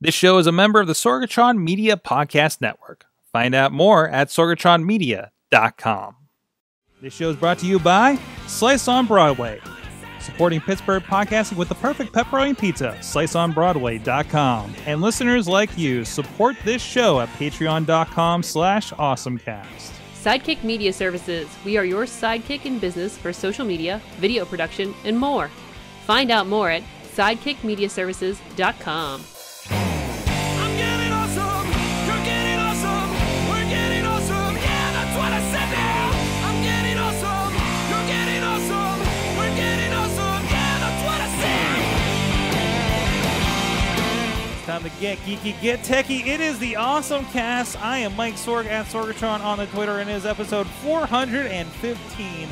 This show is a member of the Sorgatron Media Podcast Network. Find out more at sorgatronmedia.com. This show is brought to you by Slice on Broadway, supporting Pittsburgh podcasting with the perfect pepperoni pizza, sliceonbroadway.com. And listeners like you, support this show at patreon.com/awesomecast. Sidekick Media Services. We are your sidekick in business for social media, video production, and more. Find out more at sidekickmediaservices.com. Time to get geeky, get techie. It is the Awesome Cast. I am Mike Sorg at Sorgatron on the Twitter, and it is episode 415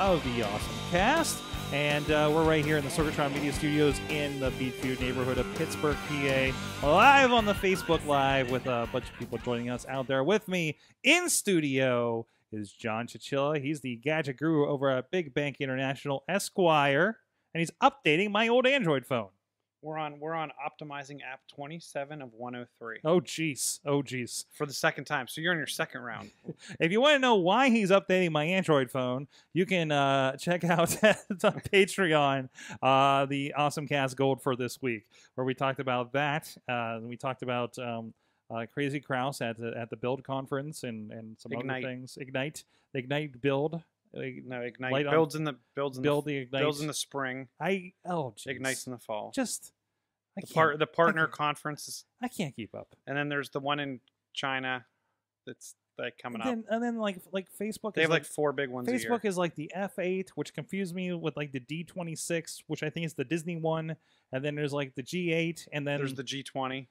of the Awesome Cast. And we're right here in the Sorgatron Media Studios in the Beachview neighborhood of Pittsburgh, PA, live on the Facebook Live with a bunch of people joining us out there. With me in studio is John Chichilla. He's the gadget guru over at Big Bank International, Esquire, and he's updating my old Android phone. We're on optimizing app 27 of 103. Oh, jeez. For the second time. So you're in your second round. If you want to know why he's updating my Android phone, you can check out on Patreon the Awesome Cast Gold for this week, where we talked about that. We talked about Crazy Krause at the Build Conference and some Ignite. Other things. Ignite Build. No, Ignite builds on, in the builds in the spring. Ignites in the fall. The partner conferences. I can't keep up. And then there's the one in China that's like coming up. And then like Facebook. They have like four big ones. Facebook is like the F8, which confused me with like the D26, which I think is the Disney one. And then there's like the G8, and then there's the G20.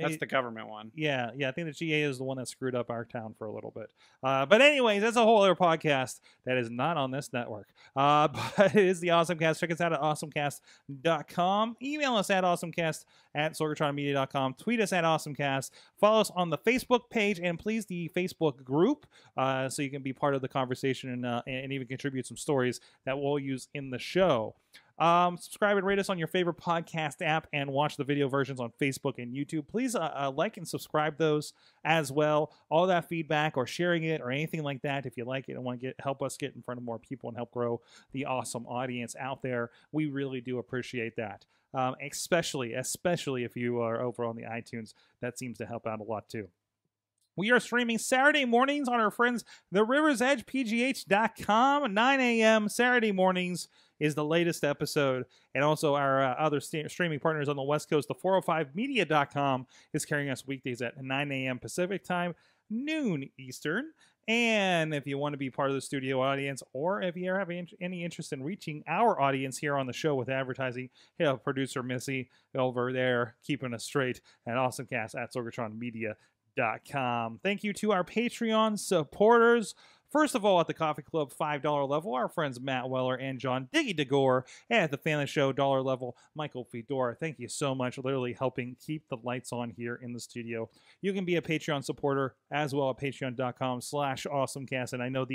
That's the government one. Yeah. I think the GA is the one that screwed up our town for a little bit. But anyways, that's a whole other podcast that is not on this network. But it is the Awesomecast. Check us out at awesomecast.com. Email us at awesomecast@sorgatronmedia.com. Tweet us at awesomecast. Follow us on the Facebook page, and please the Facebook group, so you can be part of the conversation and even contribute some stories that we'll use in the show. Subscribe and rate us on your favorite podcast app, and watch the video versions on Facebook and YouTube. Please like and subscribe those as well. All that feedback or sharing it or anything like that, if you like it and want to help us get in front of more people and help grow the awesome audience out there, we really do appreciate that. Especially if you are over on the iTunes, that seems to help out a lot too. We are streaming Saturday mornings on our friends, the River's Edge, pgh.com, 9 a.m. Saturday mornings is the latest episode. And also our other streaming partners on the West Coast, the 405media.com is carrying us weekdays at 9 a.m. Pacific time, noon Eastern. And if you want to be part of the studio audience, or if you have any interest in reaching our audience here on the show with advertising, hit up producer Missy over there, keeping us straight at awesomecast at sorgatronmedia.com. Thank you to our Patreon supporters. First of all, at the Coffee Club $5 level, our friends Matt Weller and John Diggy DeGore. And at the Fan of the Show dollar level, Michael Fedora. Thank you so much. Literally helping keep the lights on here in the studio. You can be a Patreon supporter as well at patreon.com/awesomecast. And I know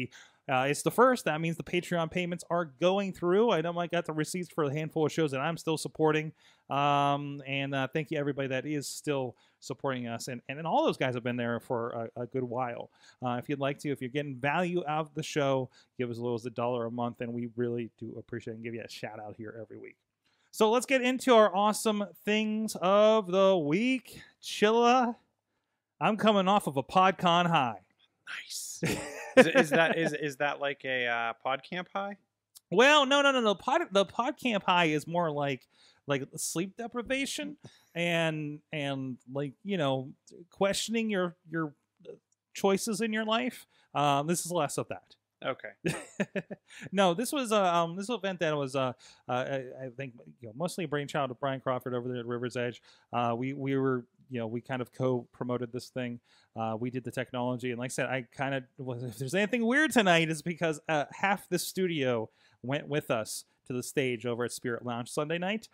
it's the first. That means the Patreon payments are going through. I know I got the receipts for a handful of shows that I'm still supporting. Thank you, everybody that is still supporting us. And all those guys have been there for a good while. If you'd like to, if you're getting value out of the show, give as little as $1 a month. And we really do appreciate it and give you a shout out here every week. So let's get into our awesome things of the week. Chilla, I'm coming off of a PodCon high. Nice. Is that like a PodCamp high? Well, no. The PodCamp high is more like sleep deprivation and like, you know, questioning your choices in your life. This is less of that. Okay. No, this was this event that was I think, you know, mostly a brainchild of Brian Crawford over there at River's Edge. We were, you know, we kind of co-promoted this thing. We did the technology, and like I said, I kind of was, if there's anything weird tonight, is because half the studio went with us to the stage over at Spirit Lounge Sunday night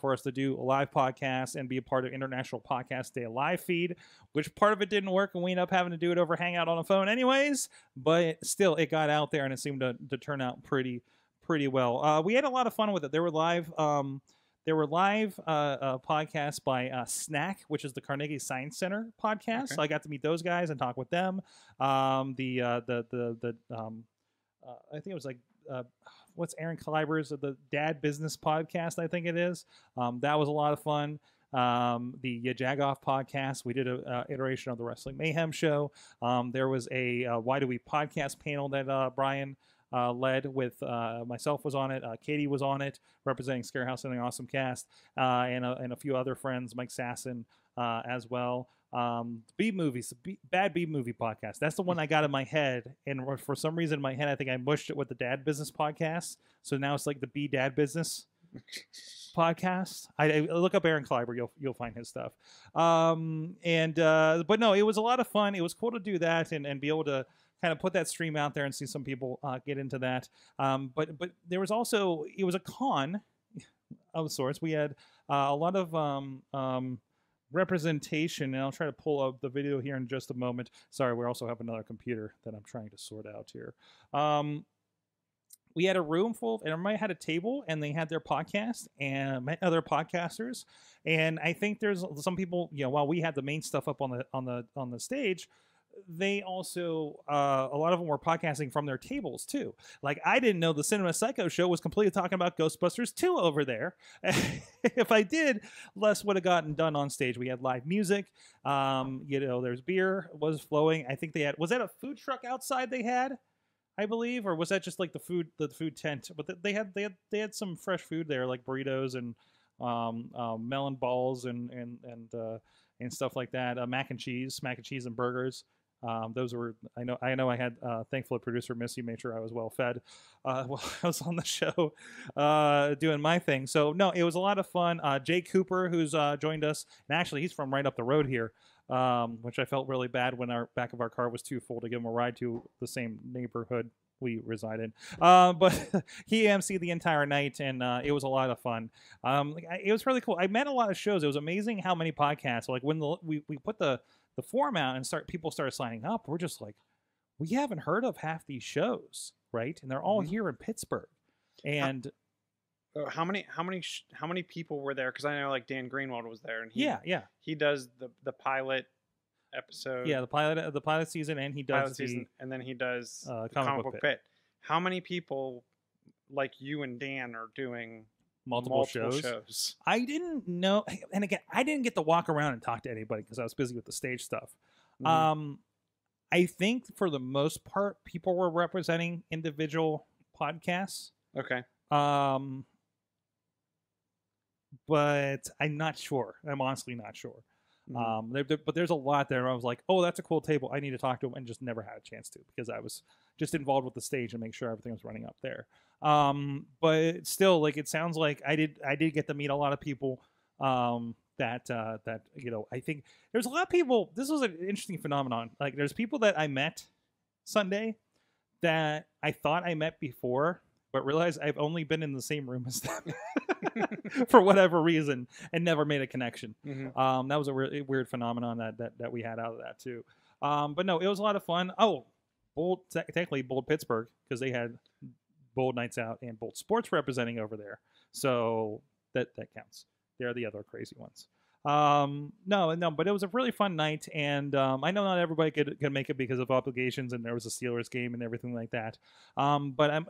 for us to do a live podcast and be a part of International Podcast Day live feed, which part of it didn't work, and we ended up having to do it over Hangout on a phone anyways, but still it got out there and it seemed to turn out pretty well. We had a lot of fun with it. There were live There were live podcasts by Snack, which is the Carnegie Science Center podcast. Okay. So I got to meet those guys and talk with them. I think it was like what's Aaron Kleiber's the Dad Business podcast? I think it is. That was a lot of fun. The Yajagoff podcast. We did a iteration of the Wrestling Mayhem show. There was a Why Do We podcast panel that Brian led with myself was on it. Katie was on it, representing Scarehouse and the Awesomecast, and a few other friends, Mike Sasson as well. Bad B Movie podcast. That's the one I got in my head, and for some reason in my head I think I mushed it with the Dad Business podcast. So now it's like the B Dad Business podcast. I look up Aaron Kleiber, you'll find his stuff. But no, it was a lot of fun. It was cool to do that and be able to kind of put that stream out there and see some people get into that. But there was also, it was a con of sorts. We had a lot of representation, and I'll try to pull up the video here in just a moment. Sorry, we also have another computer that I'm trying to sort out here. We had a room full, and everybody had a table, and they had their podcast and met other podcasters. And I think there's some people, you know, while we had the main stuff up on the stage, they also a lot of them were podcasting from their tables too. Like, I didn't know the Cinema Psycho show was completely talking about Ghostbusters 2 over there. If I did, less would have gotten done on stage. We had live music. You know, there's beer was flowing. I think they had, was that a food truck outside they had, I believe, or was that just like the food tent? But they had some fresh food there, like burritos and melon balls and stuff like that. Mac and cheese and burgers. Those were, I know I had, thankfully producer Missy made sure I was well fed while I was on the show doing my thing. So no, it was a lot of fun. Jay Cooper, who's joined us, and actually he's from right up the road here, which I felt really bad when our back of our car was too full to give him a ride to the same neighborhood we reside in. But he emceed the entire night, and it was a lot of fun. It was really cool. I met a lot of shows. It was amazing how many podcasts, like when we put the form out and people started signing up, we're just like, we haven't heard of half these shows, right? And they're all here in Pittsburgh. And how many people were there? Because I know like Dan Greenwald was there, and he does the pilot episode. Yeah, the pilot season, and he does season, and then he does Comic Book Pit. How many people like you and Dan are doing multiple shows? I didn't know, and again, I didn't get to walk around and talk to anybody because I was busy with the stage stuff. I think for the most part, people were representing individual podcasts. Okay. But I'm not sure. I'm honestly not sure. But there's a lot there. I was like, oh, that's a cool table. I need to talk to him, and just never had a chance to because I was just involved with the stage and make sure everything was running up there. But still, like, it sounds like I did get to meet a lot of people. That you know, I think there's a lot of people. This was an interesting phenomenon. Like, there's people that I met Sunday that I thought I met before, but realized I've only been in the same room as them for whatever reason and never made a connection. That was a weird phenomenon that we had out of that too. But no, it was a lot of fun. Oh, Bold Pittsburgh, because they had Bold Nights Out and Bold Sports representing over there, so that counts. They're the other crazy ones. No, but it was a really fun night, and I know not everybody could make it because of obligations, and there was a Steelers game and everything like that. But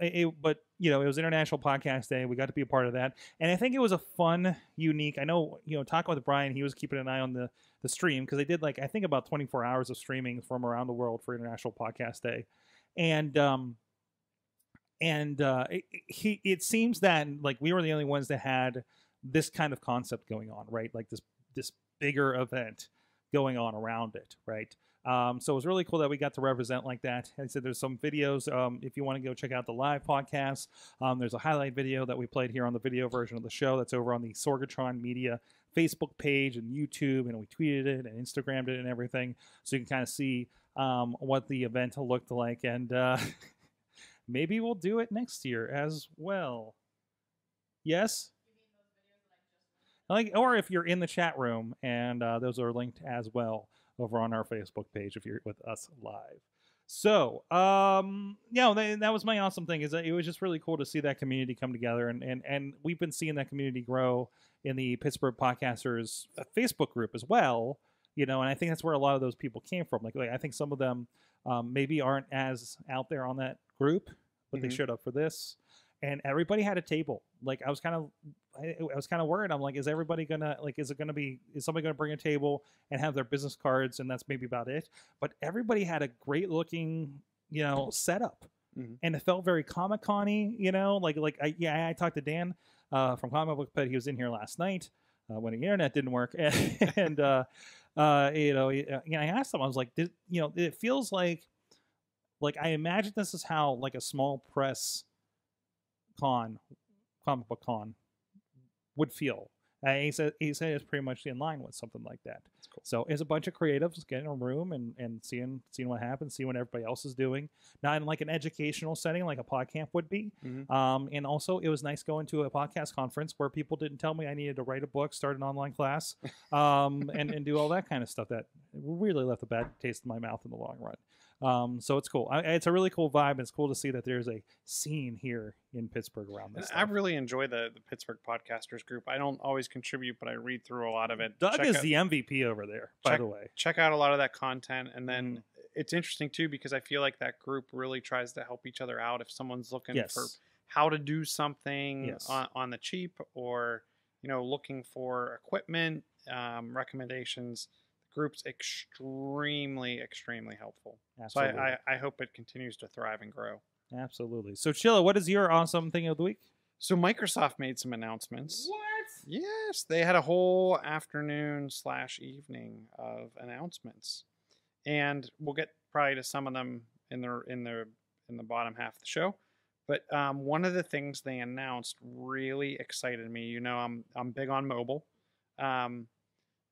you know, it was International Podcast Day. We got to be a part of that, and I think it was a fun, unique. I know, you know, talking with Brian, he was keeping an eye on the stream because they did like I think about 24 hours of streaming from around the world for International Podcast Day, and it seems that like we were the only ones that had this kind of concept going on, right? Like this bigger event going on around it, right? So it was really cool that we got to represent like that. I said there's some videos if you want to go check out the live podcast. There's a highlight video that we played here on the video version of the show that's over on the Sorgatron Media Facebook page and YouTube, and we tweeted it and Instagrammed it and everything, so you can kind of see what the event looked like, and maybe we'll do it next year as well. Yes? Like, or if you're in the chat room, and those are linked as well over on our Facebook page if you're with us live. So, yeah, that was my awesome thing, is that it was just really cool to see that community come together, and we've been seeing that community grow in the Pittsburgh Podcasters Facebook group as well, you know, and I think that's where a lot of those people came from. Like I think some of them maybe aren't as out there on that group, but they showed up for this, and everybody had a table. Like I was kind of worried. I'm like, is somebody gonna bring a table and have their business cards, and that's maybe about it. But everybody had a great looking, you know, setup, and it felt very Comic-Con-y, you know, like I talked to Dan from Comic Book Pit. He was in here last night when the internet didn't work, and I asked him. I was like, it feels like I imagine this is how like a small press comic book con would feel. He said it's pretty much in line with something like that. Cool. So it's a bunch of creatives getting in a room and seeing what happens, seeing what everybody else is doing. Not in like an educational setting like a PodCamp would be. And also it was nice going to a podcast conference where people didn't tell me I needed to write a book, start an online class, and do all that kind of stuff that really left a bad taste in my mouth in the long run. So it's cool. It's a really cool vibe. It's cool to see that there's a scene here in Pittsburgh around this. I really enjoy the Pittsburgh Podcasters group. I don't always contribute, but I read through a lot of it. Doug is the MVP over there, by the way. Check out a lot of that content. And then it's interesting, too, because I feel like that group really tries to help each other out. If someone's looking for how to do something on the cheap, or, you know, looking for equipment, recommendations, group's extremely helpful. Absolutely. So I hope it continues to thrive and grow. Absolutely. So Chilla, what is your awesome thing of the week? So Microsoft made some announcements. What? Yes, they had a whole afternoon/evening of announcements, and we'll get probably to some of them in the bottom half of the show. But one of the things they announced really excited me. You know, I'm big on mobile.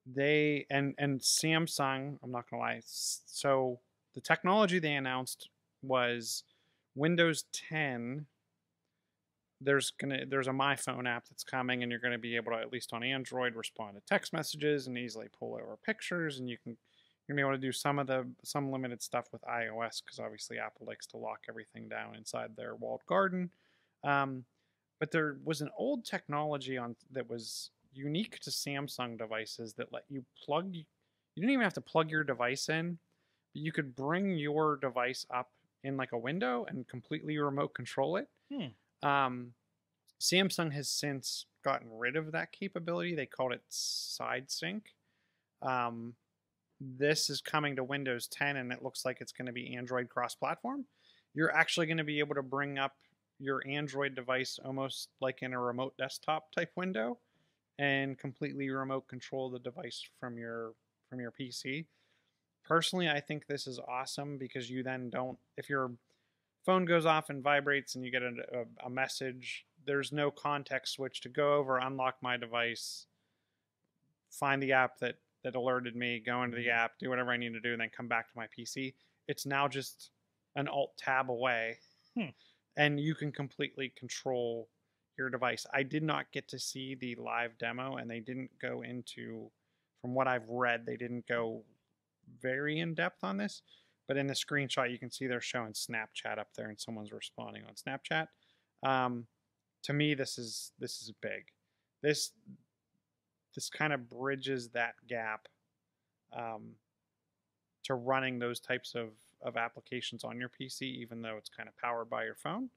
They and Samsung, I'm not gonna lie, so the technology they announced was Windows 10. There's a MyPhone app that's coming, and you're gonna be able to, at least on Android, respond to text messages and easily pull over pictures, and you're gonna be able to do some limited stuff with iOS, because obviously Apple likes to lock everything down inside their walled garden. But there was an old technology that was unique to Samsung devices that let you plug, you didn't even have to plug your device in, but you could bring your device up in like a window and completely remote control it. Samsung has since gotten rid of that capability. They called it side sync. This is coming to Windows 10, and it looks like it's going to be Android cross-platform. You're actually going to be able to bring up your Android device almost like in a remote desktop type window, and completely remote control the device from your PC. Personally, I think this is awesome, because you then don't, if your phone goes off and vibrates and you get a message, there's no context switch to go over, unlock my device, find the app that alerted me, go into the app, do whatever I need to do, and then come back to my PC. It's now just an alt tab away, and you can completely control your device. I did not get to see the live demo, and they didn't go into, from what I've read, they didn't go very in depth on this, but in the screenshot you can see they're showing Snapchat up there, and someone's responding on Snapchat. To me, this is big. This kind of bridges that gap to running those types of applications on your PC, even though it's kind of powered by your phone.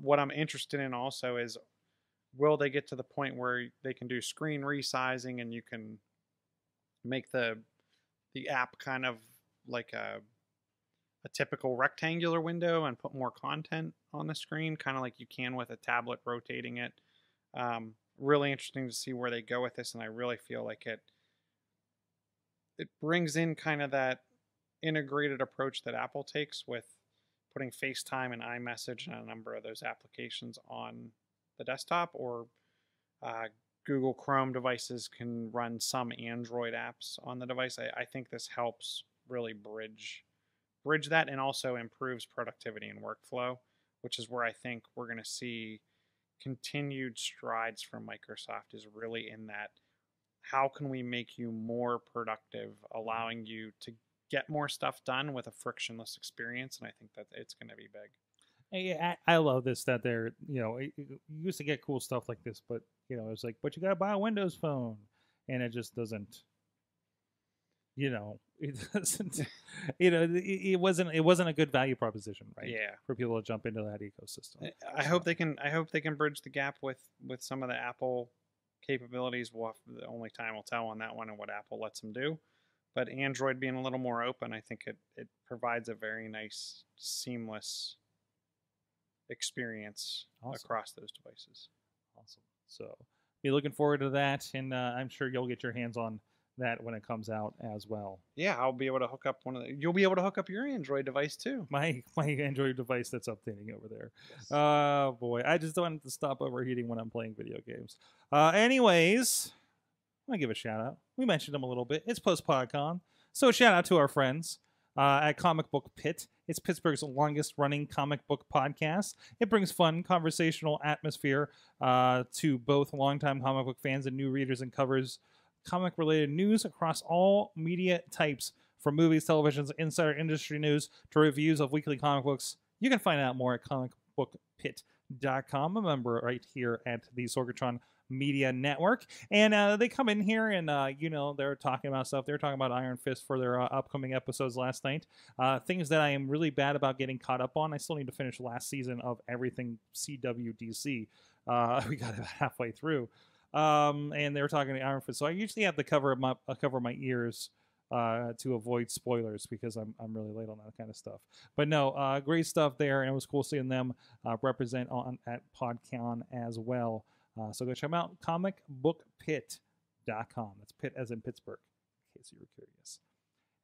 What I'm interested in also is, will they get to the point where they can do screen resizing, and you can make the app kind of like a typical rectangular window and put more content on the screen, kind of like you can with a tablet, rotating it. Really interesting to see where they go with this, and I really feel like it brings in kind of that integrated approach that Apple takes with putting FaceTime and iMessage and a number of those applications on the desktop, or Google Chrome devices can run some Android apps on the device. I think this helps really bridge that, and also improves productivity and workflow, which is where I think we're going to see continued strides from Microsoft, is really in that, how can we make you more productive, allowing you to get more stuff done with a frictionless experience. And I think that it's going to be big. I love this, that they're, you know, you used to get cool stuff like this, but, you know, it's like, but you got to buy a Windows phone, and it just doesn't, you know, it doesn't, you know, it wasn't a good value proposition, right? Yeah. For people to jump into that ecosystem. I hope they can bridge the gap with some of the Apple capabilities. The only time will tell on that one and what Apple lets them do. But Android being a little more open, I think it provides a very nice, seamless experience across those devices. Awesome. So be looking forward to that, and I'm sure you'll get your hands on that when it comes out as well. Yeah, I'll be able to hook up you'll be able to hook up your Android device too. My Android device that's updating over there. Yes. Oh boy, I just don't have to stop overheating when I'm playing video games. Anyways, I'm gonna give a shout out. We mentioned them a little bit. It's post PodCon, so a shout out to our friends at Comic Book Pit. It's Pittsburgh's longest running comic book podcast. It brings fun, conversational atmosphere to both longtime comic book fans and new readers, and covers comic related news across all media types, from movies, televisions, insider industry news to reviews of weekly comic books. You can find out more at comicbookpit.com, a member right here at the Sorgatron Media Network. And they come in here and, you know, they're talking about stuff. They're talking about Iron Fist for their upcoming episodes last night. Things that I am really bad about getting caught up on. I still need to finish last season of everything CWDC. We got about halfway through. And they were talking to Iron Fist. So I usually have to cover my ears to avoid spoilers, because I'm really late on that kind of stuff. But no, great stuff there. And it was cool seeing them represent on at PodCon as well. So go check them out, comicbookpit.com. That's Pitt as in Pittsburgh, in case you were curious.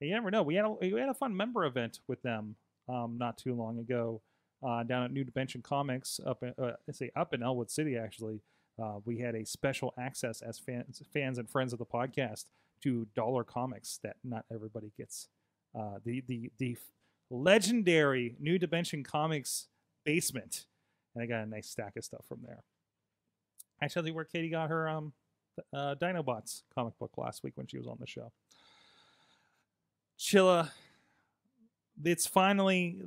And you never know. We had a fun member event with them not too long ago down at New Dimension Comics up in Elwood City, actually. We had a special access as fans and friends of the podcast to dollar comics that not everybody gets. The legendary New Dimension Comics basement. And I got a nice stack of stuff from there. Actually, where Katie got her Dinobots comic book last week when she was on the show. Chilla, it's finally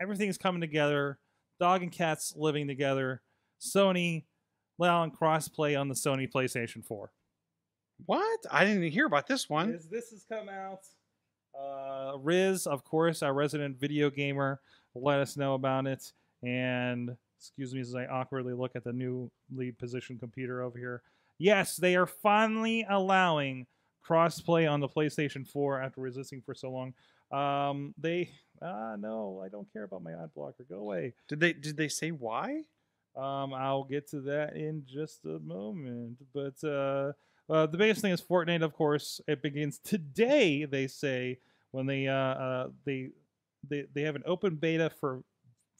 everything's coming together. Dog and cats living together. Sony allowing crossplay on the Sony PlayStation 4. What? I didn't hear about this one. This has come out. Riz, of course, our resident video gamer, let us know about it. And excuse me as I awkwardly look at the new lead position computer over here. Yes, they are finally allowing crossplay on the PlayStation 4 after resisting for so long. No, I don't care about my ad blocker. Go away. Did they say why? I'll get to that in just a moment. But the biggest thing is Fortnite, of course. It begins today, they say, when they have an open beta for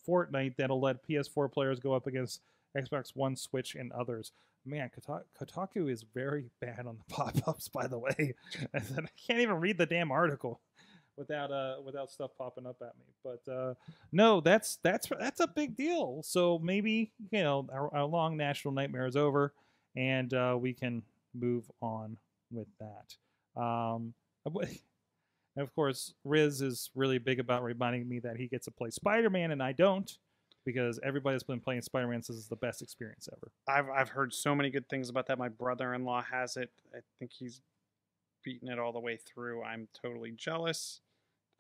Fortnite that'll let PS4 players go up against Xbox One, Switch, and others. Man, Kotaku is very bad on the pop-ups, by the way. I can't even read the damn article without stuff popping up at me. But no, that's a big deal. So maybe, you know, our long national nightmare is over, and we can move on with that. And of course, Riz is really big about reminding me that he gets to play Spider-Man and I don't, because everybody's been playing Spider-Man says it's the best experience ever. I've heard so many good things about that. My brother-in-law has it. I think he's beaten it all the way through. I'm totally jealous, to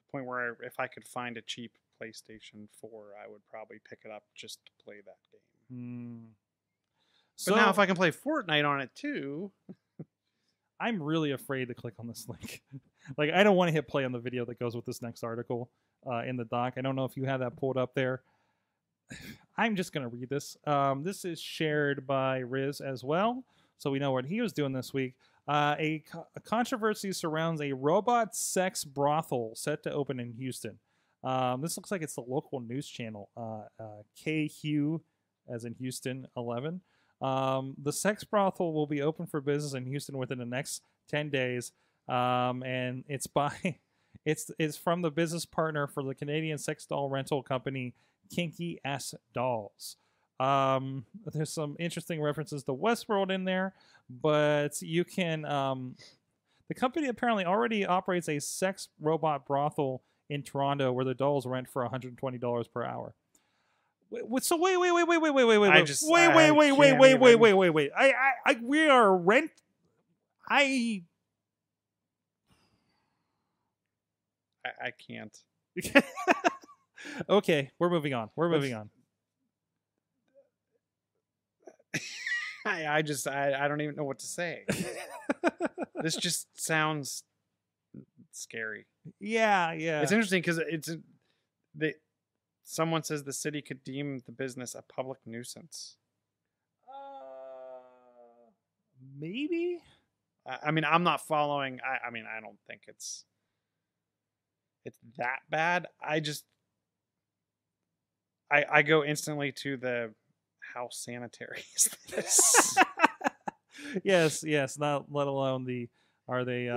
the point where if I could find a cheap PlayStation 4, I would probably pick it up just to play that game. So now if I can play Fortnite on it too. I'm really afraid to click on this link. Like, I don't want to hit play on the video that goes with this next article in the doc. I don't know if you have that pulled up there. I'm just going to read this. This is shared by Riz as well, so we know what he was doing this week. A controversy surrounds a robot sex brothel set to open in Houston. This looks like it's the local news channel, KQ, as in Houston 11. The sex brothel will be open for business in Houston within the next 10 days. And it's it's from the business partner for the Canadian sex doll rental company, Kinky Ass Dolls. There's some interesting references to Westworld in there, but you can The company apparently already operates a sex robot brothel in Toronto where the dolls rent for $120 per hour. So wait. We are rent. I can't. Okay, we're moving on. We're moving on. I don't even know what to say. This just sounds scary. Yeah, yeah. It's interesting because someone says the city could deem the business a public nuisance. Maybe. I mean, I'm not following. I mean, I don't think it's that bad. I go instantly to the how sanitary is this? yes. Not let alone are they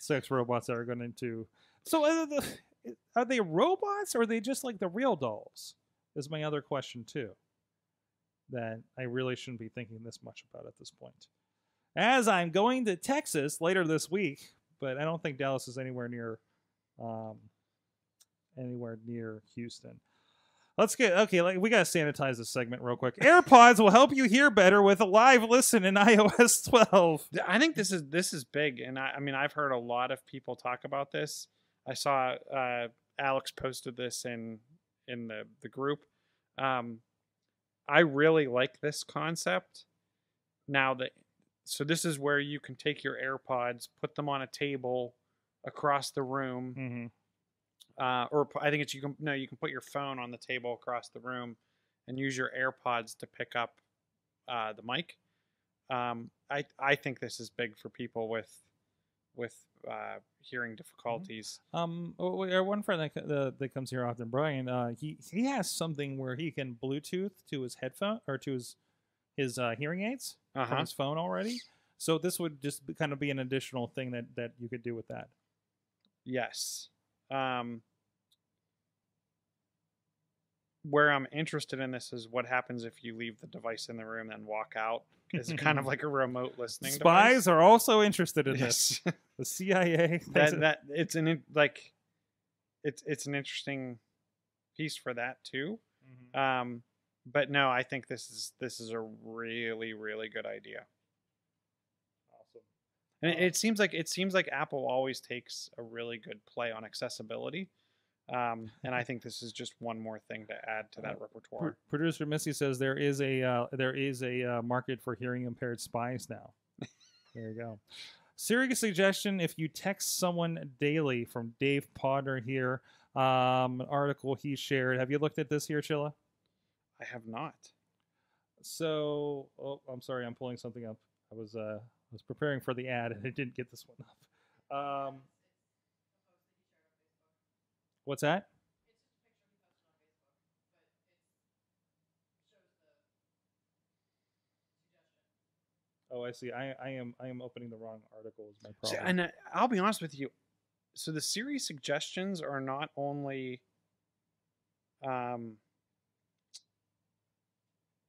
sex robots that are going to. So are they robots or are they just like the real dolls? Is my other question too. That I really shouldn't be thinking this much about at this point. As I'm going to Texas later this week, but I don't think Dallas is anywhere near Houston. Let's get we gotta sanitize this segment real quick. AirPods will help you hear better with a live listen in iOS 12. I think this is big, and I mean I've heard a lot of people talk about this. I saw Alex posted this in the group. I really like this concept. So this is where you can take your AirPods, put them on a table across the room. Mm-hmm. Or I think it's you can put your phone on the table across the room and use your AirPods to pick up the mic. I think this is big for people with hearing difficulties. Our one friend that comes here often, Brian, he has something where he can Bluetooth to his headphone or to his hearing aids from his phone already. So this would just kind of be an additional thing that you could do with that. Yes. Where I'm interested in this is what happens if you leave the device in the room and walk out. It's kind of like a remote listening device. Spies are also interested in this. The CIA. It's an interesting piece for that too. Mm-hmm. But no, I think this is a really, really good idea. Awesome. And it seems like Apple always takes a really good play on accessibility. And I think this is just one more thing to add to that repertoire. Producer Missy says there is a market for hearing impaired spies now. There you go. Serious suggestion: if you text someone daily, from Dave Potter here, an article he shared. Have you looked at this here, Chilla? I have not. So, I'm sorry, I'm pulling something up. I was preparing for the ad and I didn't get this one up. What's that? Oh, I see. I am opening the wrong article is my problem. See, and I'll be honest with you. So the Siri suggestions are not only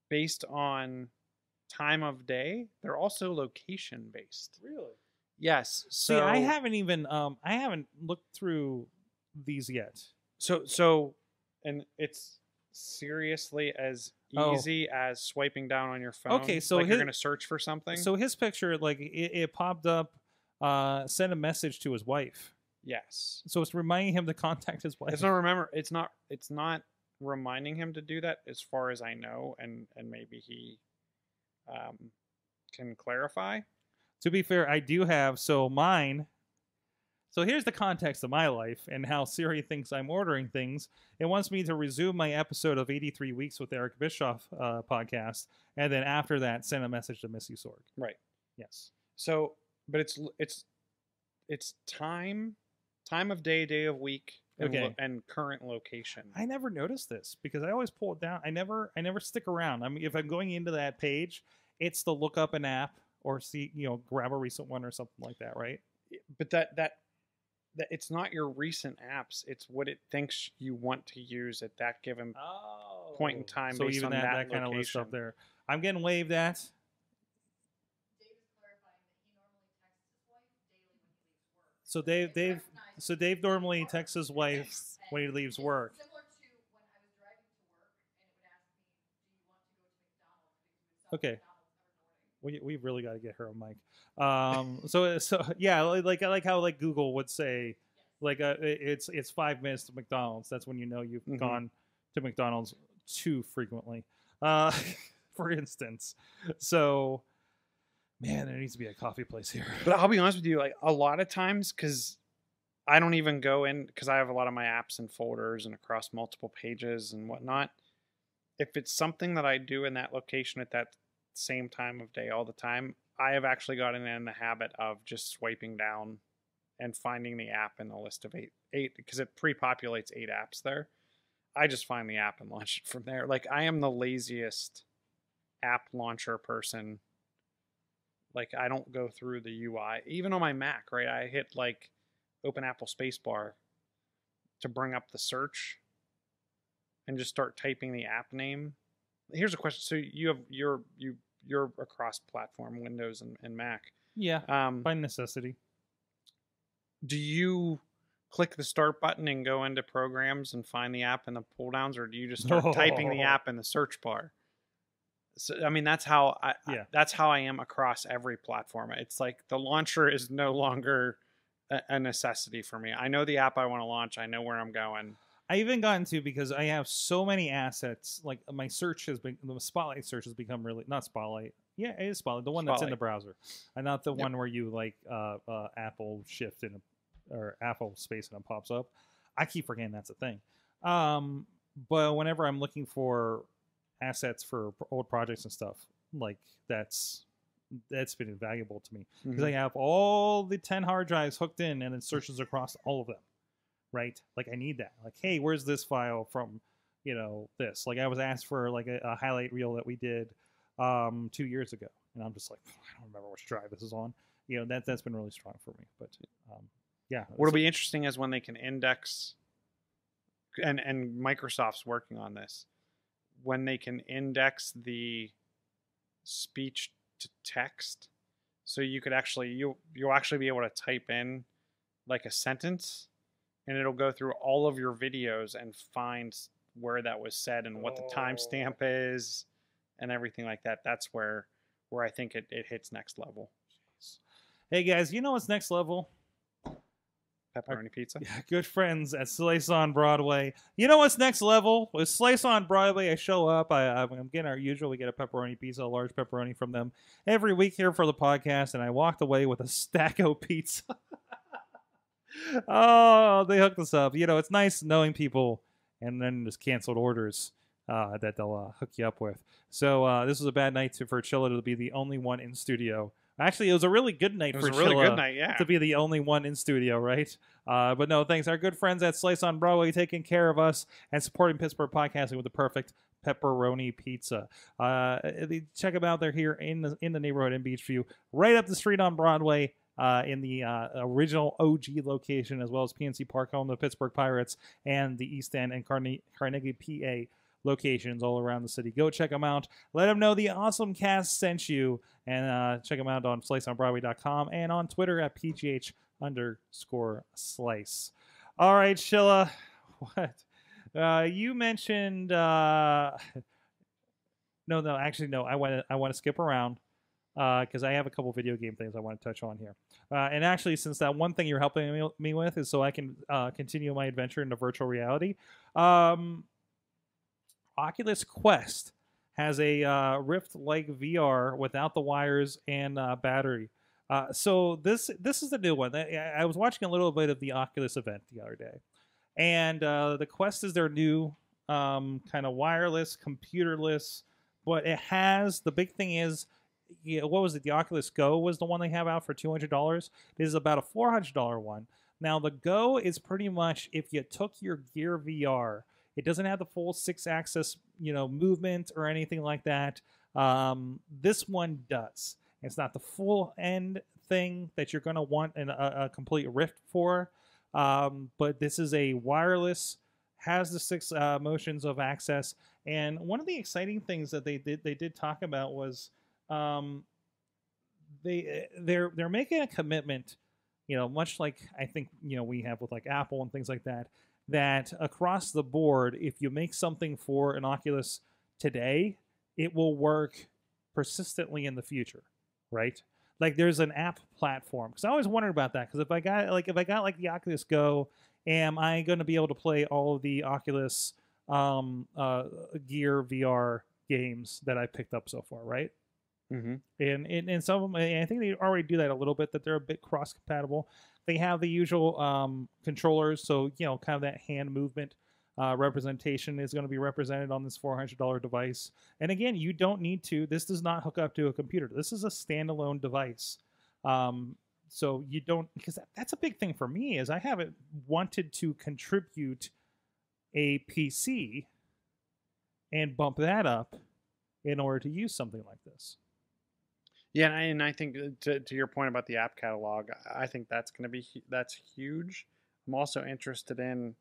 based on time of day, they're also location based. Really? Yes. So see, I haven't looked through these yet. So and it's seriously as easy as swiping down on your phone. Okay, so you're going to search for something. So his picture, it popped up, sent a message to his wife. Yes. So it's reminding him to contact his wife. It's not reminding him to do that, as far as I know, and maybe he can clarify. To be fair, I do have mine. So here's the context of my life and how Siri thinks I'm ordering things. It wants me to resume my episode of 83 Weeks with Eric Bischoff podcast, and then after that, send a message to Missy Sorg. Right. Yes. So, but it's time of day, day of week, and current location. I never noticed this because I always pull it down. I never stick around. I mean, if I'm going into that page, it's to look up an app or see, grab a recent one or something like that, right? But that it's not your recent apps. It's what it thinks you want to use at that given point in time. So even that kind of list up there. I'm getting waved at. So Dave normally texts his wife when he leaves work. Okay. We really got to get her a mic. So yeah, like how like Google would say, like it's 5 minutes to McDonald's. That's when you know you've gone to McDonald's too frequently, for instance. So, man, there needs to be a coffee place here. But I'll be honest with you, like a lot of times, because I don't even go in, because I have a lot of my apps and folders and across multiple pages and whatnot. If it's something that I do in that location at that same time of day all the time, I have actually gotten in the habit of just swiping down and finding the app in the list of eight, because it pre-populates 8 apps there. I just find the app and launch it from there. Like, I am the laziest app launcher person. Like, I don't go through the UI, even on my Mac, right? I hit like open Apple spacebar to bring up the search and just start typing the app name. Here's a question. So you have you're across platform, Windows and Mac. Yeah. By necessity. Do you click the start button and go into programs and find the app in the pull downs, or do you just start typing the app in the search bar? So I mean, that's how I am across every platform. It's like the launcher is no longer a necessity for me. I know the app I want to launch. I know where I'm going. I even got into, because I have so many assets, like my search has been, the Spotlight search has become really, not Spotlight. Yeah, it is Spotlight. The one Spotlight. That's in the browser. And not the one where you like Apple shift in, or Apple space and it pops up. I keep forgetting that's a thing. But whenever I'm looking for assets for old projects and stuff, like that's been invaluable to me. Because I have all the 10 hard drives hooked in, and it searches across all of them. Right? Like, I need that. Like, hey, where's this file from, you know, this? Like, I was asked for, like, a highlight reel that we did 2 years ago. And I'm just like, I don't remember which drive this is on. You know, that's been really strong for me. But, yeah. What'll be interesting is when they can index, and Microsoft's working on this, when they can index the speech to text. So you could actually, you'll actually be able to type in, like, a sentence, and it'll go through all of your videos and find where that was said and what the timestamp is and everything like that. That's where I think it hits next level. Jeez. Hey, guys, you know what's next level? Pepperoni pizza. Yeah, good friends at Slice on Broadway. You know what's next level? With Slice on Broadway, I show up. I'm getting our usual. We get a pepperoni pizza, a large pepperoni from them every week here for the podcast, and I walked away with a stacko pizza. Oh, they hooked us up. You know, it's nice knowing people, and then just canceled orders that they'll hook you up with. So this was a bad night for Chilla to be the only one in studio. Actually, it was a really good night for Chilla to be the only one in studio, right? But no, thanks. Our good friends at Slice on Broadway taking care of us and supporting Pittsburgh podcasting with the perfect pepperoni pizza. Check them out. They're here in the neighborhood in Beachview, right up the street on Broadway. In the original OG location, as well as PNC Park, home of the Pittsburgh Pirates, and the East End and Carnegie, PA locations all around the city. Go check them out. Let them know the Awesomecast sent you, and check them out on sliceonbroadway.com and on Twitter at @PGH_slice. All right, Chilla, what you mentioned? No, actually, no. I want to skip around. Because I have a couple video game things I want to touch on here. And actually, since that one thing you're helping me with is so I can continue my adventure into virtual reality, Oculus Quest has a Rift-like VR without the wires and battery. So this is the new one. I was watching a little bit of the Oculus event the other day. And the Quest is their new kind of wireless, computerless, but it has, the big thing is, yeah, what was it? The Oculus Go was the one they have out for $200. This is about a $400 one. Now, the Go is pretty much if you took your Gear VR. It doesn't have the full 6-axis, you know, movement or anything like that. This one does. It's not the full end thing that you're going to want in a complete Rift for. But this is a wireless, has the 6 motions of access. And one of the exciting things that they did talk about was they're making a commitment you know, much like I think, you know, we have with like Apple and things like that, that across the board, if you make something for an Oculus today, it will work persistently in the future, right? Like there's an app platform, because I always wondered about that, because if I got the Oculus Go, am I going to be able to play all of the Oculus Gear VR games that I picked up so far, right? Mm-hmm. And some of them, and I think they already do that a little bit, that they're a bit cross-compatible. They have the usual controllers, so, you know, kind of that hand movement representation is going to be represented on this $400 device. And again, you don't need to. This does not hook up to a computer. This is a standalone device. So you don't, because that's a big thing for me, is I haven't wanted to contribute a PC and bump that up in order to use something like this. Yeah, and I think to your point about the app catalog, I think that's going to be, that's huge. I'm also interested in,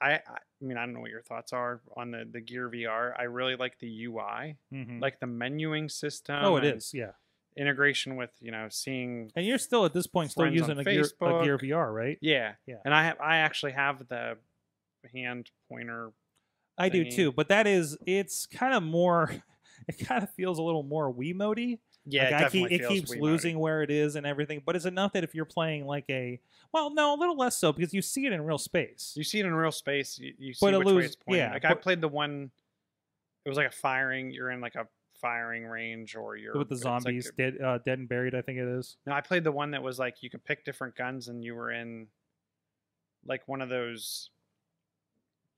I mean, I don't know what your thoughts are on the Gear VR. I really like the UI, mm-hmm. like the menuing system. Oh, it is, yeah. Integration with, you know, seeing. And you're still at this point still using a Gear VR, right? Yeah, yeah. And I actually have the hand pointer. I do too, but that is, it's kind of more, it kind of feels a little more Wiimote-y. Yeah, like it keeps losing where it is and everything, but it's enough that if you're playing like a, well, no, a little less so, because you see it in real space. You see it in real space. You see which way it's pointing. Yeah, like I played the one. It was like a firing. You're in like a firing range, or you're with the zombies, like dead and buried. I think it is. No, I played the one that was like you could pick different guns, and you were in like one of those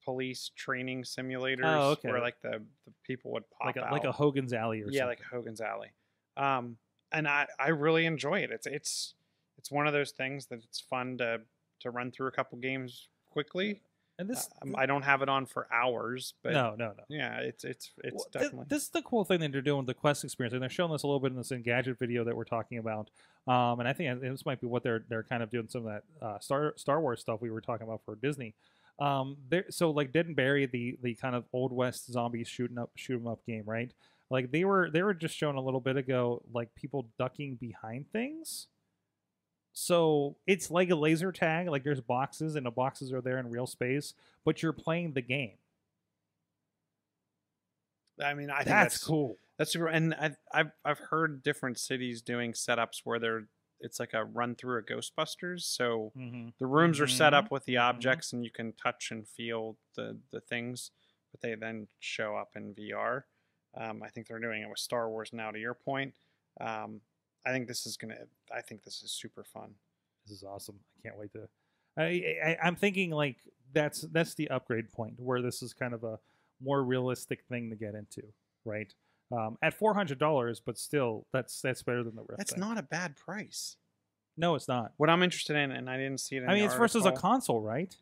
police training simulators. Oh, okay. Where like the people would pop out, like a Hogan's Alley or something. Yeah, like a Hogan's Alley. And I really enjoy it. It's one of those things that it's fun to run through a couple games quickly. And this, I don't have it on for hours, but no. Yeah, it's definitely. This is the cool thing that they're doing with the Quest experience, and they're showing this a little bit in this Engadget video that we're talking about. And I think this might be what they're kind of doing some of that Star Wars stuff we were talking about for Disney. So like Dead and Bury, the kind of old west zombies shoot 'em up game, right? Like they were just shown a little bit ago, like people ducking behind things. So it's like a laser tag, like there's boxes and the boxes are there in real space, but you're playing the game. I mean, I think that's cool. That's super, and I've heard different cities doing setups where it's like a run through a Ghostbusters. So mm-hmm. the rooms mm-hmm. are set up with the objects mm-hmm. and you can touch and feel the things, but they then show up in VR. I think they're doing it with Star Wars now, to your point. I think this is super fun. This is awesome. I can't wait to. I'm thinking like that's the upgrade point where this is kind of a more realistic thing to get into, right? At $400, but still, that's better than the Rift. That's not a bad price. No, it's not. What I'm interested in, and I didn't see it. I mean, it's versus a console, right?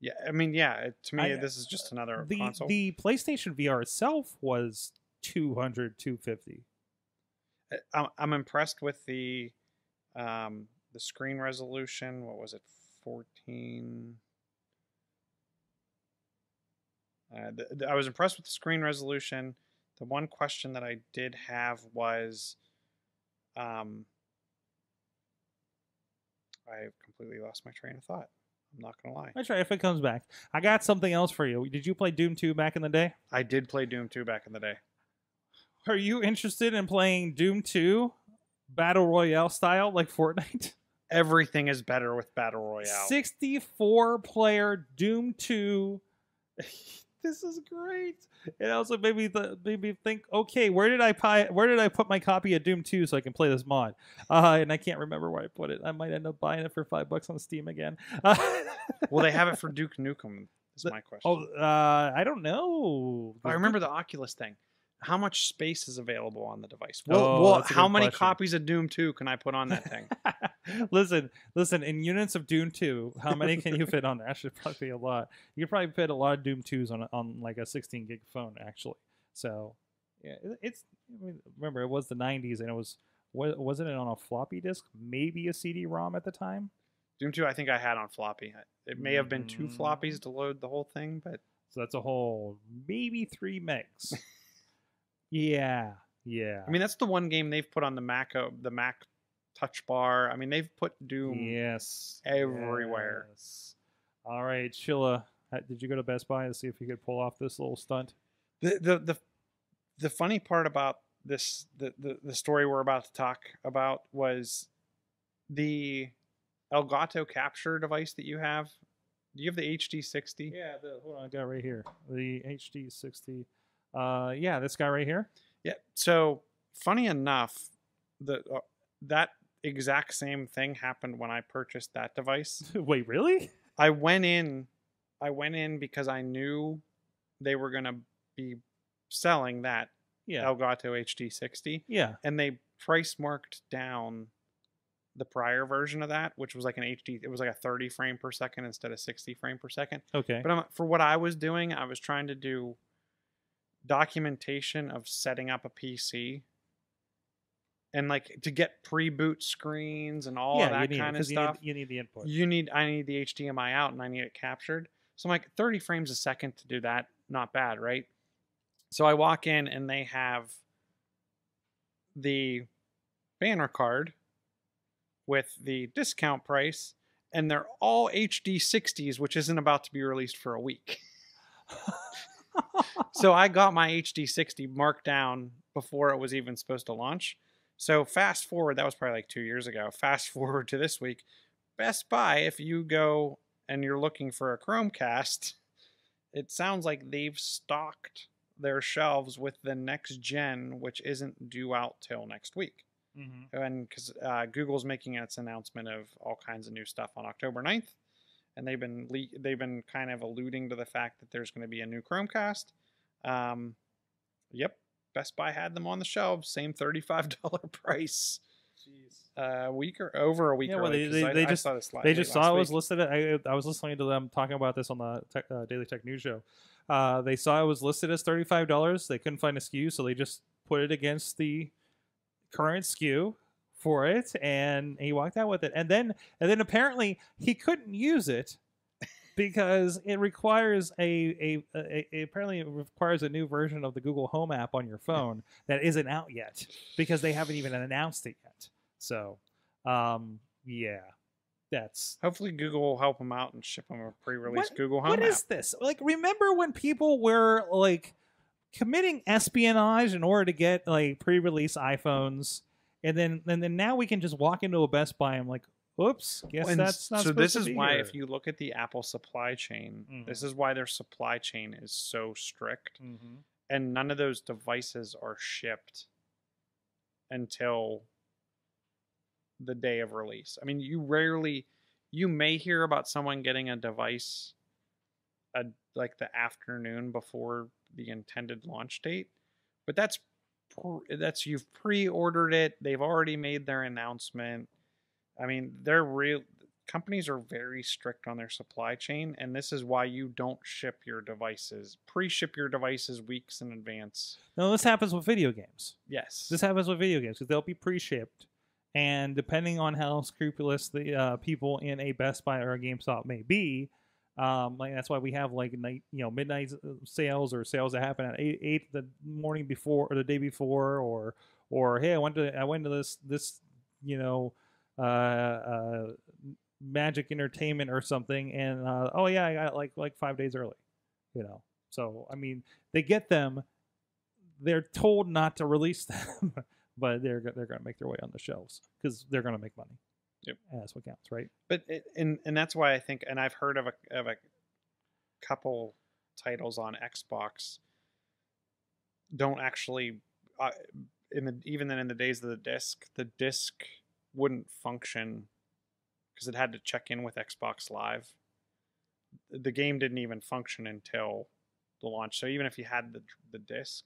Yeah, I mean, yeah. To me, this is just another console. The PlayStation VR itself was. $200, $250. I'm impressed with the screen resolution. What was it? 14. I was impressed with the screen resolution. The one question that I did have was, I completely lost my train of thought. I'm not going to lie. That's right. If it comes back, I got something else for you. Did you play Doom 2 back in the day? I did play Doom 2 back in the day. Are you interested in playing Doom 2 Battle Royale style like Fortnite? Everything is better with Battle Royale. 64-player Doom 2. This is great. It also made me think, okay, where did I put my copy of Doom 2 so I can play this mod? And I can't remember where I put it. I might end up buying it for $5 on Steam again. Well, they have it for Duke Nukem, is my question. Oh, I don't know. I remember the Oculus thing. How much space is available on the device? How many copies of Doom 2 can I put on that thing? listen, in units of Doom 2, how many can you fit on there? Actually, probably a lot. You could probably fit a lot of Doom 2s on like a 16-gig phone, actually. So, yeah, remember, it was the 90s, and it wasn't it on a floppy disk? Maybe a CD-ROM at the time? Doom 2, I think I had on floppy. It may have been 2 floppies to load the whole thing, but... So that's a whole maybe 3 megs. Yeah, yeah. I mean, that's the one game they've put on the Mac touch bar. I mean, they've put Doom everywhere. Yes. All right, Chilla, did you go to Best Buy to see if you could pull off this little stunt? The funny part about this, the story we're about to talk about, was the Elgato capture device that you have. Do you have the HD60? Yeah, hold on, I got it right here. The HD60. Yeah, this guy right here. Yeah. So funny enough, that exact same thing happened when I purchased that device. Wait, really? I went in because I knew they were going to be selling that Elgato HD60. Yeah. And they price marked down the prior version of that, which was like an HD. It was like a 30 frame per second instead of 60 frame per second. Okay. But for what I was doing, I was trying to do documentation of setting up a PC. And like to get pre-boot screens and all that kind of stuff. You need the input. I need the HDMI out and I need it captured. So I'm like 30 frames a second to do that. Not bad, right? So I walk in and they have the banner card with the discount price, and they're all HD60s, which isn't about to be released for a week. So I got my HD60 marked down before it was even supposed to launch. So fast forward, that was probably like 2 years ago. Fast forward to this week, Best Buy, if you go and you're looking for a Chromecast, it sounds like they've stocked their shelves with the next gen, which isn't due out till next week. Mm-hmm. And because Google's making its announcement of all kinds of new stuff on October 9th. And they've been kind of alluding to the fact that there's going to be a new Chromecast. Yep. Best Buy had them on the shelves, same $35 price. Jeez. Over a week. Yeah, well, I just saw it was listed. I was listening to them talking about this on the Daily Tech News show. They saw it was listed as $35. They couldn't find a SKU, so they just put it against the current SKU for it, and he walked out with it. And then apparently he couldn't use it because it requires apparently it requires a new version of the Google Home app on your phone that isn't out yet because they haven't even announced it yet. So, yeah, that's hopefully Google will help them out and ship them a pre-release Google Home app. What is this? Like, remember when people were like committing espionage in order to get like pre-release iPhones, and then now we can just walk into a Best Buy and like, oops, guess that's not supposed to be. So this is why, if you look at the Apple supply chain, mm-hmm. this is why their supply chain is so strict, mm-hmm. and none of those devices are shipped until the day of release. I mean, you may hear about someone getting a device, like the afternoon before the intended launch date, but that's you've pre-ordered it. They've already made their announcement. I mean, companies are very strict on their supply chain, and this is why you don't ship your devices. Pre-ship your devices weeks in advance. No, this happens with video games. Yes. This happens with video games because they'll be pre-shipped, and depending on how scrupulous the people in a Best Buy or a GameStop may be, like that's why we have like midnight sales or sales that happen at 8 the morning before or the day before, or hey, I went to this Magic Entertainment or something, and I got it like 5 days early, so I mean, they get them, they're told not to release them, but they're gonna make their way on the shelves because they're gonna make money. Yep. And that's what counts, right? But and that's why I think, and I've heard of a couple titles on Xbox don't actually in the days of the disc wouldn't function because it had to check in with Xbox Live. The game didn't even function until the launch. So even if you had the disc,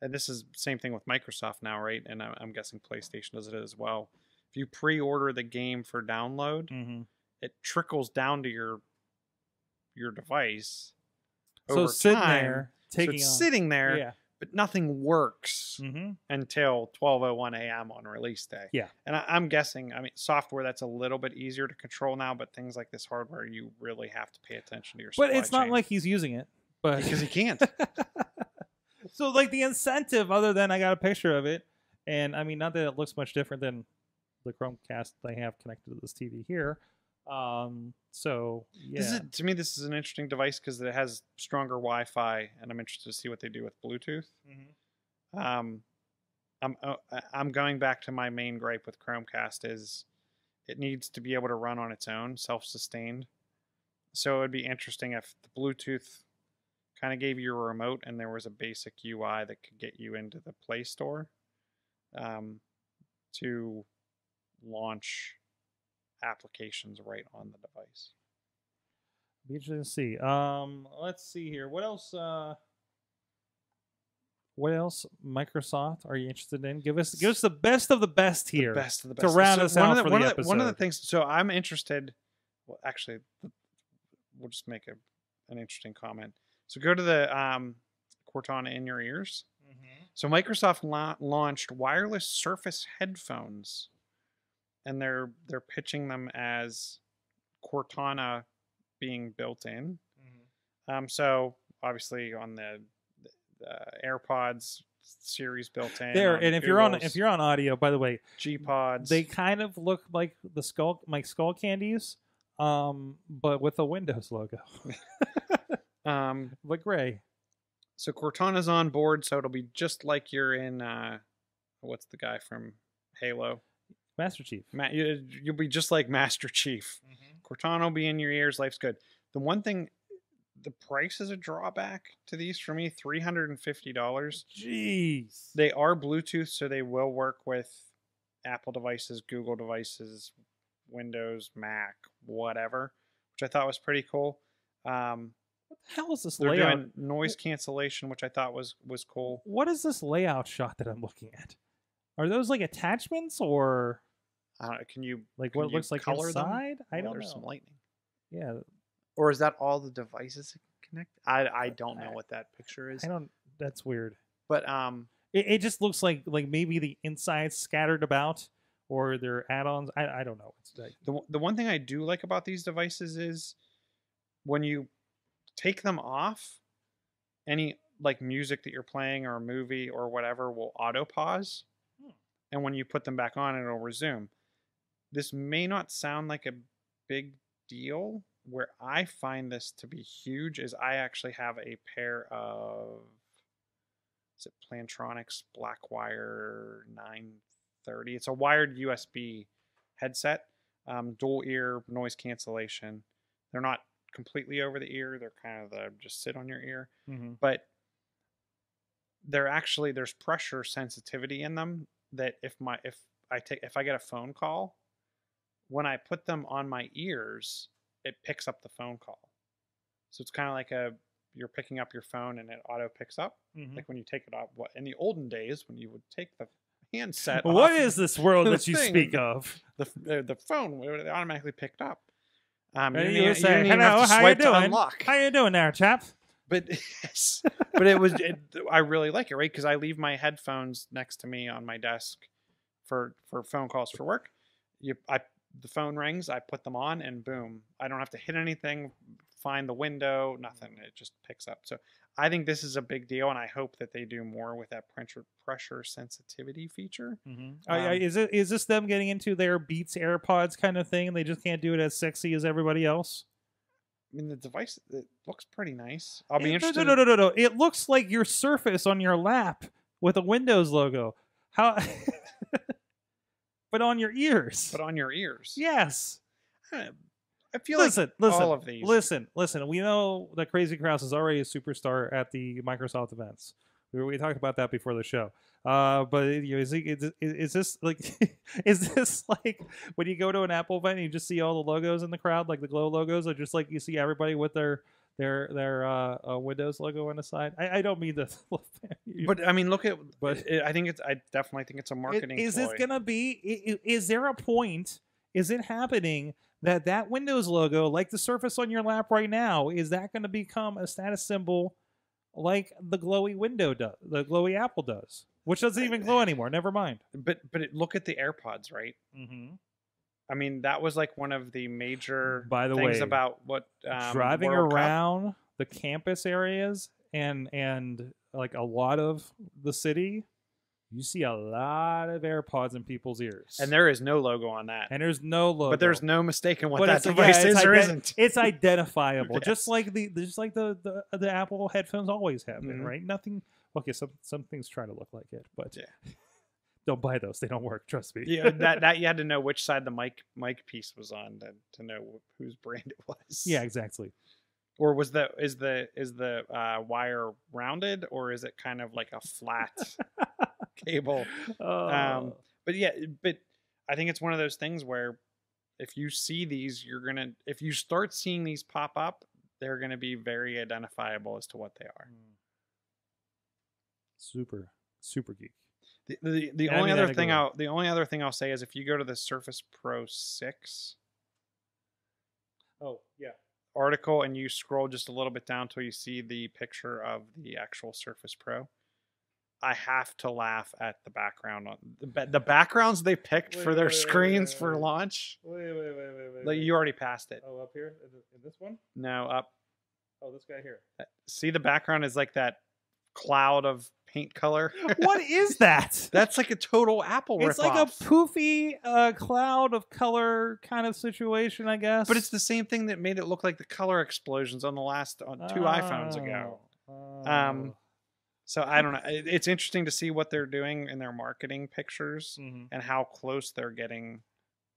and this is same thing with Microsoft now, right? And I'm guessing PlayStation does it as well. If you pre-order the game for download, mm-hmm. it trickles down to your device over time. Sitting there. Yeah. But nothing works mm-hmm. until 12:01 a.m. on release day. Yeah. And I'm guessing, I mean, software, that's a little bit easier to control now, but things like this hardware, you really have to pay attention to your supply chain. But it's not like he's using it. Because he can't. So, like, the incentive, other than I got a picture of it, and, I mean, not that it looks much different than the Chromecast they have connected to this TV here. So yeah. To me, this is an interesting device because it has stronger Wi-Fi, and I'm interested to see what they do with Bluetooth. Mm-hmm. I'm going back to my main gripe with Chromecast is it needs to be able to run on its own, self-sustained. So it would be interesting if the Bluetooth kind of gave you a remote and there was a basic UI that could get you into the Play Store to launch applications right on the device. Be interesting to see. Let's see here. What else? What else, Microsoft, are you interested in? Give us the best of the best here. The best of the best. To round us out for the episode. One of the things, so I'm interested, well, actually, we'll just make an interesting comment. So go to the Cortana in your ears. Mm-hmm. So Microsoft launched wireless Surface headphones, and they're pitching them as Cortana being built in. Mm-hmm. So obviously on the AirPods series built in there, and if Google's, if you're on audio, by the way, G-Pods, they kind of look like the skull candies, but with a Windows logo, but gray. So Cortana's on board, so it'll be just like you're in what's the guy from Halo? Master Chief. You'll be just like Master Chief. Mm-hmm. Cortana will be in your ears. Life's good. The one thing. The price is a drawback to these for me, $350. Jeez. They are Bluetooth, so they will work with Apple devices, Google devices, Windows, Mac, whatever, which I thought was pretty cool. What the hell is this layout? They're doing noise cancellation, which I thought was cool. What is this layout shot that I'm looking at? Are those like attachments or? Can you like what it looks like inside? I don't know. There's some lightning. Yeah. Or is that all the devices connected? I don't know what that picture is. I don't. That's weird. But it just looks like maybe the insides scattered about, or their add-ons. I don't know. It's like, the one thing I do like about these devices is when you take them off, any like music that you're playing or a movie or whatever will auto pause, and when you put them back on, it'll resume. This may not sound like a big deal. Where I find this to be huge is I actually have a pair of, is it Plantronics Blackwire 930? It's a wired USB headset, dual ear noise cancellation. They're not completely over the ear. They're kind of just sit on your ear, mm-hmm. but there's pressure sensitivity in them that if I get a phone call, when I put them on my ears, it picks up the phone call. So it's kind of like you're picking up your phone and it auto picks up. Mm-hmm. Like when you take it off. In the olden days when you would take the handset off. What is this world that you speak of? The phone it automatically picked up. You say, hello, how you doing? How you doing there, chap? But I really like it, right? Because I leave my headphones next to me on my desk for phone calls for work. The phone rings, I put them on, and boom. I don't have to hit anything, find the window, nothing. It just picks up. So I think this is a big deal, and I hope that they do more with that pressure sensitivity feature. Mm-hmm. Is this them getting into their Beats AirPods kind of thing, and they just can't do it as sexy as everybody else? I mean, the device, it looks pretty nice. I'll be interested. No. It looks like your Surface on your lap with a Windows logo. How... But on your ears. Yes. I feel like all of these. Listen. We know that Crazy Krause is already a superstar at the Microsoft events. We talked about that before the show. But is this like when you go to an Apple event and you just see all the logos in the crowd, like the glow logos, or just like you see everybody with their Windows logo on the side. I don't mean to, but I mean, look at. But I think it's. I definitely think it's a marketing. Is this gonna be? Is there a point? Is it happening that Windows logo, like the Surface on your lap right now, is that going to become a status symbol, like the glowy window does, the glowy Apple does, which doesn't even glow anymore. Never mind. But look at the AirPods, right? Mm-hmm. I mean, that was like one of the major things about what driving around the campus areas and like a lot of the city you see a lot of AirPods in people's ears. And there is no logo on that. And there's no logo. But there's no mistaking what that device is or isn't. It's identifiable. Yes. Just like the Apple headphones always have been, right? Nothing. Okay, some things try to look like it, but yeah. Don't buy those. They don't work. Trust me. Yeah, that you had to know which side the mic piece was on to know whose brand it was. Yeah, exactly. Or was the wire rounded, or is it kind of like a flat cable? But I think it's one of those things where if you see these, if you start seeing these pop up, they're gonna be very identifiable as to what they are. Super, super geek. The only other thing I'll say is if you go to the Surface Pro 6 article and you scroll just a little bit down till you see the picture of the actual Surface Pro, I have to laugh at the background on the backgrounds they picked for their screens for launch. Wait, you already passed it. Oh, up here in this one? No, up. Oh, this guy here. See, the background is like that cloud of paint color. What is that? That's like a total Apple ripoff. It's like a poofy cloud of color kind of situation, I guess. But it's the same thing that made it look like the color explosions on the last two iPhones ago. So I don't know. It's interesting to see what they're doing in their marketing pictures and how close they're getting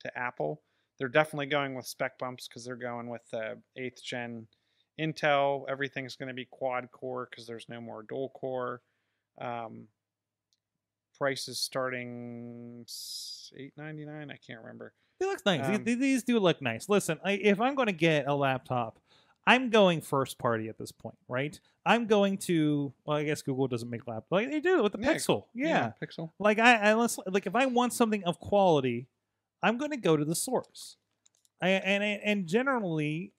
to Apple. They're definitely going with spec bumps because they're going with the 8th gen Intel. Everything's going to be quad core because there's no more dual core. Price is starting $899. I can't remember. They look nice. These do look nice. Listen, if I'm going to get a laptop, I'm going first party at this point, right? I'm going to, well, I guess Google doesn't make laptops. Like they do with the Pixel. Yeah, Pixel. Like if I want something of quality, I'm going to go to the source. And generally,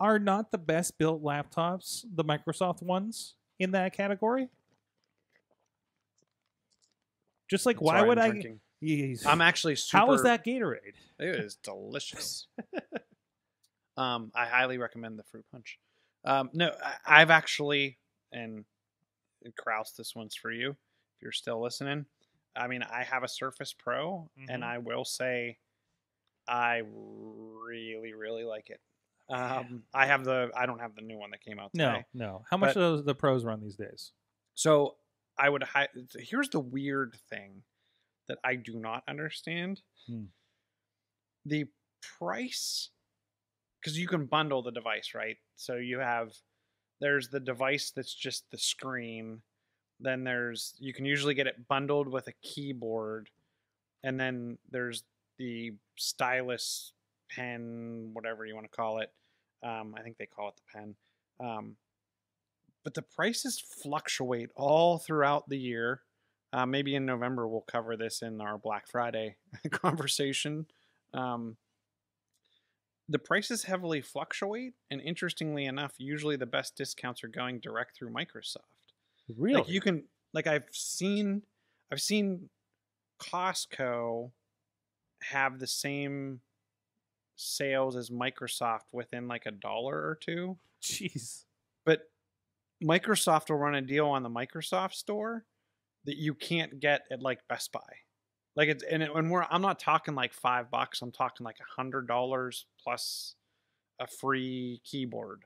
are not the best built laptops the Microsoft ones in that category? Just like, why would I? I'm actually super. How is that Gatorade? It is delicious. I highly recommend the fruit punch. I've actually, and Krause, this one's for you if you're still listening. I mean, I have a Surface Pro, and I will say, I really, really like it. I don't have the new one that came out today. No. How much do the Pros run these days? So I would. Here's the weird thing that I do not understand: the price, because you can bundle the device, right? So you have, there's the device that's just the screen. Then there's, you can usually get it bundled with a keyboard, and then there's the stylus pen, whatever you want to call it. I think they call it the pen. But the prices fluctuate all throughout the year. Maybe in November we'll cover this in our Black Friday conversation. The prices heavily fluctuate, and interestingly enough, usually the best discounts are going direct through Microsoft. Really? Like you can, like I've seen Costco have the same sales as Microsoft within like $1 or $2. Jeez. But Microsoft will run a deal on the Microsoft store that you can't get at like Best Buy. Like it's, and I'm not talking like $5. I'm talking like $100 plus a free keyboard.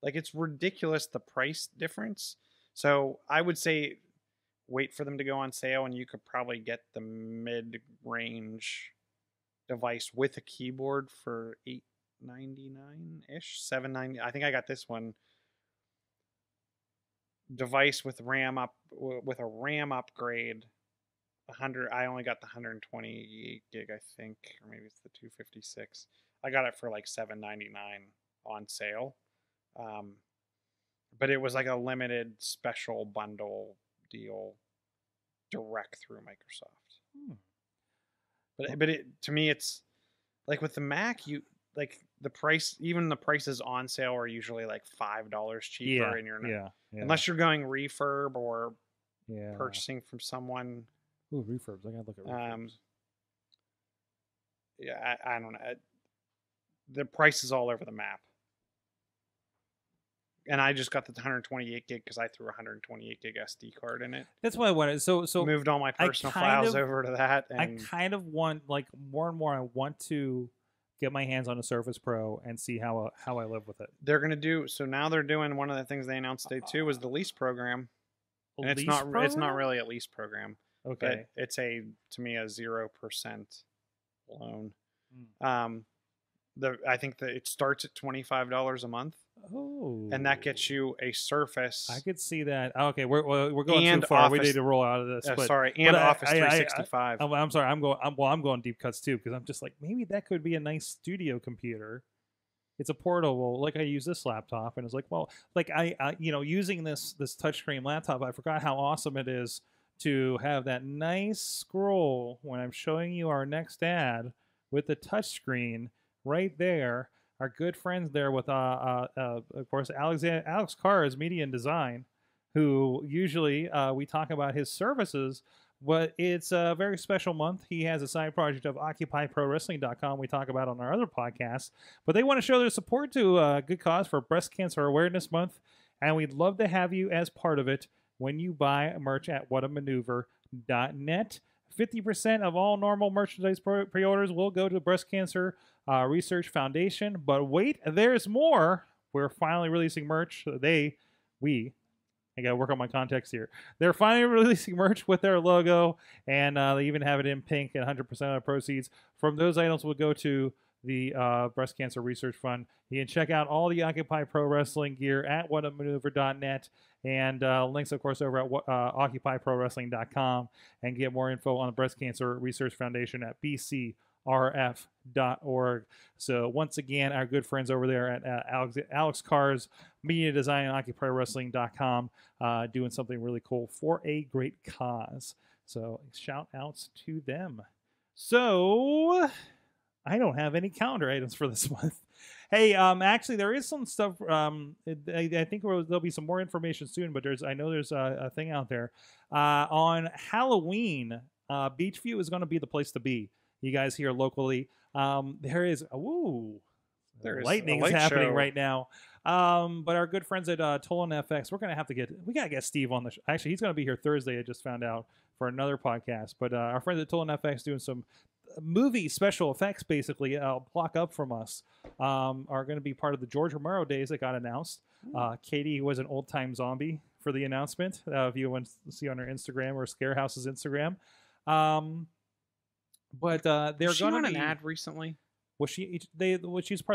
Like it's ridiculous, the price difference. So I would say wait for them to go on sale, and you could probably get the mid-range device with a keyboard for $899-ish, $790. I think I got this one. Device with a RAM upgrade, 100. I only got the 128 gig, I think, or maybe it's the 256. I got it for like $799 on sale, but it was like a limited special bundle deal, direct through Microsoft. But to me, it's like with the Mac, you like the price. Even the prices on sale are usually like $5 cheaper, and you're not, unless you're going refurb or purchasing from someone. Ooh, refurbs! I gotta look at refurbs. I don't know. The price is all over the map. And I just got the 128 gig because I threw a 128 gig SD card in it. That's what I wanted. So moved all my personal files over to that. And I kind of want, like, more and more, I want to get my hands on a Surface Pro and see how I live with it. They're gonna do so now. They're doing one of the things they announced today too was the lease program. And it's not program? It's not really a lease program. Okay, but it's a to me a 0% loan. Mm. I think that it starts at $25 a month. Oh, and that gets you a Surface. I could see that. Okay, we're going too far. Office, we need to roll out of this. But, sorry, and but Office 365. I'm sorry. I'm going deep cuts too because I'm just like maybe that could be a nice studio computer. It's a portable. Like I use this laptop, and it's like well, like I you know using this touchscreen laptop, I forgot how awesome it is to have that nice scroll when I'm showing you our next ad with the touchscreen right there. Our good friends there with, of course, Alex Carr is Media and Design, who usually we talk about his services, but it's a very special month. He has a side project of OccupyProWrestling.com we talk about on our other podcast, but they want to show their support to a good cause for Breast Cancer Awareness Month, and we'd love to have you as part of it when you buy merch at whatamaneuver.net. 50% of all normal merchandise pre-orders will go to the Breast Cancer Research Foundation. But wait, there's more. We're finally releasing merch. I got to work on my context here. They're finally releasing merch with their logo, and they even have it in pink, and 100% of the proceeds from those items will go to the Breast Cancer Research Fund. You can check out all the Occupy Pro Wrestling gear at whatamaneuver.net and links, of course, over at OccupyProWrestling.com and get more info on the Breast Cancer Research Foundation at bcrf.org. So once again, our good friends over there at Alex Carr's Media Design and OccupyWrestling.com doing something really cool for a great cause. So shout outs to them. So I don't have any calendar items for this month. Hey, actually, there is some stuff. I think there'll be some more information soon, but I know there's a thing out there. On Halloween, Beachview is going to be the place to be. You guys here locally. There is lightning's happening right now. But our good friends at Tolan FX, we got to get Steve on the show. Actually, he's going to be here Thursday, I just found out, for another podcast. But our friends at Tolan FX doing some movie special effects, basically block up from us, are going to be part of the George Romero days that got announced. Katie was an old-time zombie for the announcement. If you want to see on her Instagram or Scarehouse's Instagram, but they're going on an ad recently. She's part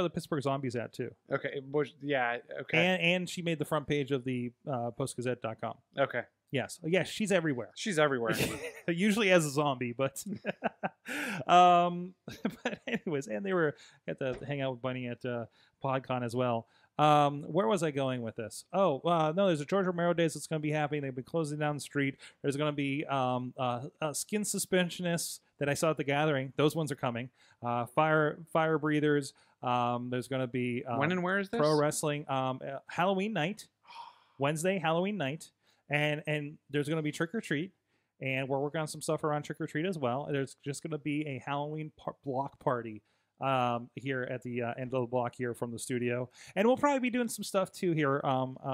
of the Pittsburgh Zombies ad too. Okay, yeah, okay. And she made the front page of the PostGazette.com. Okay. Yes, she's everywhere. She's everywhere. Usually as a zombie, but but anyways, and they were at the hang out with Bunny at PodCon as well. Where was I going with this? Oh, no, there's a George Romero Days that's going to be happening. They've been closing down the street. There's going to be skin suspensionists that I saw at the gathering. Those ones are coming. Fire breathers. There's going to be when and where is this? Pro wrestling. Halloween night, Wednesday, Halloween night. And there's going to be Trick or Treat, and we're working on some stuff around Trick or Treat as well. There's just going to be a Halloween block party here at the end of the block here from the studio, and we'll probably be doing some stuff too here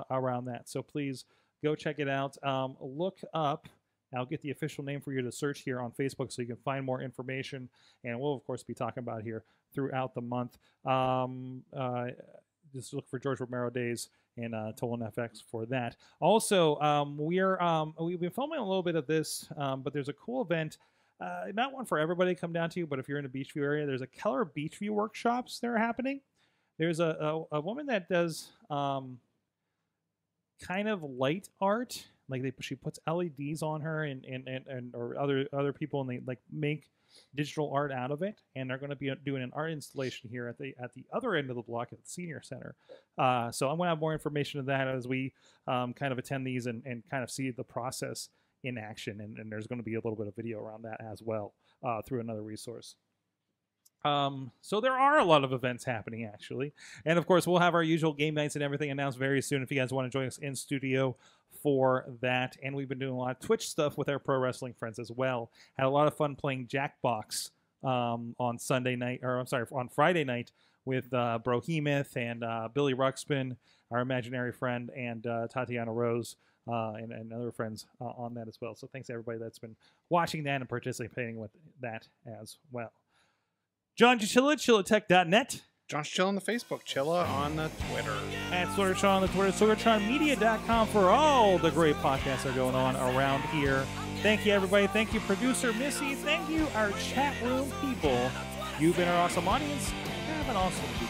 around that. So please go check it out. Look up. I'll get the official name for you to search here on Facebook so you can find more information, and we'll of course be talking about it here throughout the month. Just look for George Romero Days and Tolan FX for that. Also, we've been filming a little bit of this, but there's a cool event. Not one for everybody to come down to, but if you're in the Beachview area, there's a Keller Beachview workshops that are happening. There's a woman that does kind of light art, like she puts LEDs on her and or other people, and they like make digital art out of it, and they're going to be doing an art installation here at the other end of the block at the senior center. So I'm going to have more information of that as we kind of attend these and kind of see the process in action, and there's going to be a little bit of video around that as well through another resource. So there are a lot of events happening, actually, and of course we'll have our usual game nights and everything announced very soon if you guys want to join us in studio for that. And we've been doing a lot of Twitch stuff with our pro wrestling friends as well. Had a lot of fun playing Jackbox on Sunday night, or I'm sorry, on Friday night with Brohemoth and Billy Ruxpin, our imaginary friend, and Tatiana Rose and other friends on that as well. So thanks to everybody that's been watching that and participating with that as well. John Chichilla, chillatech.net. John Chichilla on the Facebook, Chilla on the Twitter. At Sorgatron on the Twitter, sorgatronmedia.com for all the great podcasts that are going on around here. Thank you, everybody. Thank you, producer Missy. Thank you, our chat room people. You've been our awesome audience. Have an awesome week.